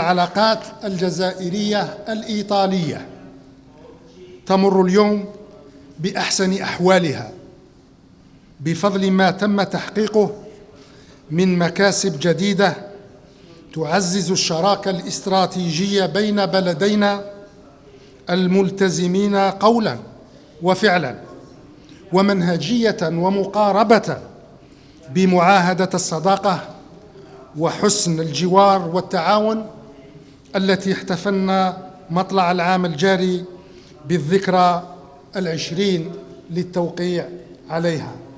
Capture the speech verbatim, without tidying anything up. العلاقات الجزائرية الإيطالية تمر اليوم بأحسن أحوالها بفضل ما تم تحقيقه من مكاسب جديدة تعزز الشراكة الاستراتيجية بين بلدينا الملتزمين قولاً وفعلاً ومنهجية ومقاربة بمعاهدة الصداقة وحسن الجوار والتعاون التي احتفلنا مطلع العام الجاري بالذكرى العشرين للتوقيع عليها.